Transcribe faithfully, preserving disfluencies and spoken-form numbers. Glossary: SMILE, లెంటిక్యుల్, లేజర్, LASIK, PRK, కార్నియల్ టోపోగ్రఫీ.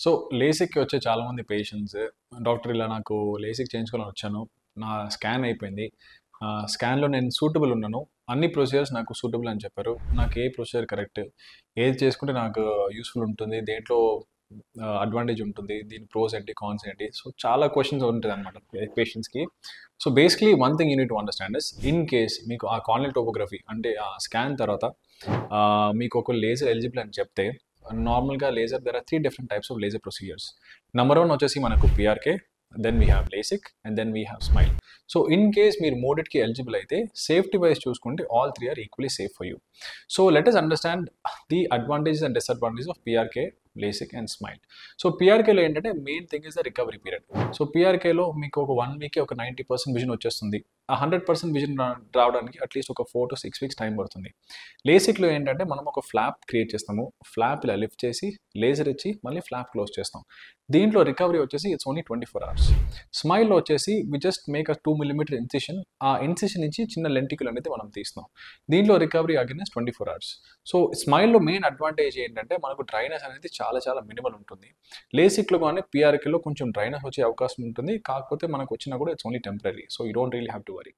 So LASIK వచ్చే చాలా మంది పేషెంట్స్ డాక్టర్ ఇలా నాకు LASIK చేయించుకోవాలని వచ్చాను, నా స్కాన్ అయిపోయింది, స్కాన్లో నేను సూటబుల్ ఉన్నాను, అన్ని ప్రొసీజర్స్ నాకు సూటబుల్ అని చెప్పారు, నాకు ఏ ప్రొసీజర్ కరెక్ట్, ఏది చేసుకుంటే నాకు యూస్ఫుల్ ఉంటుంది, దేంట్లో అడ్వాంటేజ్ ఉంటుంది, దీని ప్రోస్ ఏంటి కాన్స్ ఏంటి, సో చాలా క్వశ్చన్స్ ఉంటుంది అనమాట పేషెంట్స్కి. So basically one thing you need to understand is in case మీకు ఆ కార్నియల్ టోపోగ్రఫీ అంటే ఆ స్కాన్ తర్వాత మీకు ఒక లేజర్ ఎలిజిబుల్ అని చెప్తే, నార్మల్గా లేజర్ there are three different types of లేజర్ procedures. Number one వచ్చేసి మనకు P R K, then we have LASIK, and then we have SMILE. So in case మీరు మోడిట్కి ఎలిజిబుల్ అయితే సేఫ్టీ వైజ్ చూసుకుంటే all three are equally safe for you. So let us understand the advantages and disadvantages of P R K, LASIK and SMILE. So P R K లో ఏంటంటే main thing is the recovery period. So P R K లో మీకు ఒక one వీకే ఒక ninety percent vision వచ్చేస్తుంది, ఆ hundred percent vision రావడానికి at least ఒక four to six weeks time పడుతుంది. LASIK లో ఏంటంటే మనం ఒక ఫ్లాప్ క్రియేట్ చేస్తాము, ఫ్లాప్ ఇలా లిఫ్ట్ చేసి లేజర్ ఇచ్చి మళ్ళీ ఫ్లాప్ క్లోజ్ చేస్తాం. దీంట్లో రికవరీ వచ్చేసి it's only twenty four hours. స్మైల్లో వచ్చేసి we just make a two millimetre incision, ఆ ఇన్సిషన్ నుంచి చిన్న లెంటికల్ అనేది మనం తీస్తాం, దీంట్లో recovery again is twenty four hours. So స్మైల్లో మెయిన్ అడ్వాంటేజ్ ఏంటంటే మనకు డ్రైనెస్ అనేది చాలా చాలా మినిమల్ ఉంటుంది. LASIK లో కానీ P R K లో కొంచెం డ్రైనెస్ వచ్చే అవకాశం ఉంటుంది, కాకపోతే మనకు వచ్చినా కూడా it's only temporary, so you don't really have to worry.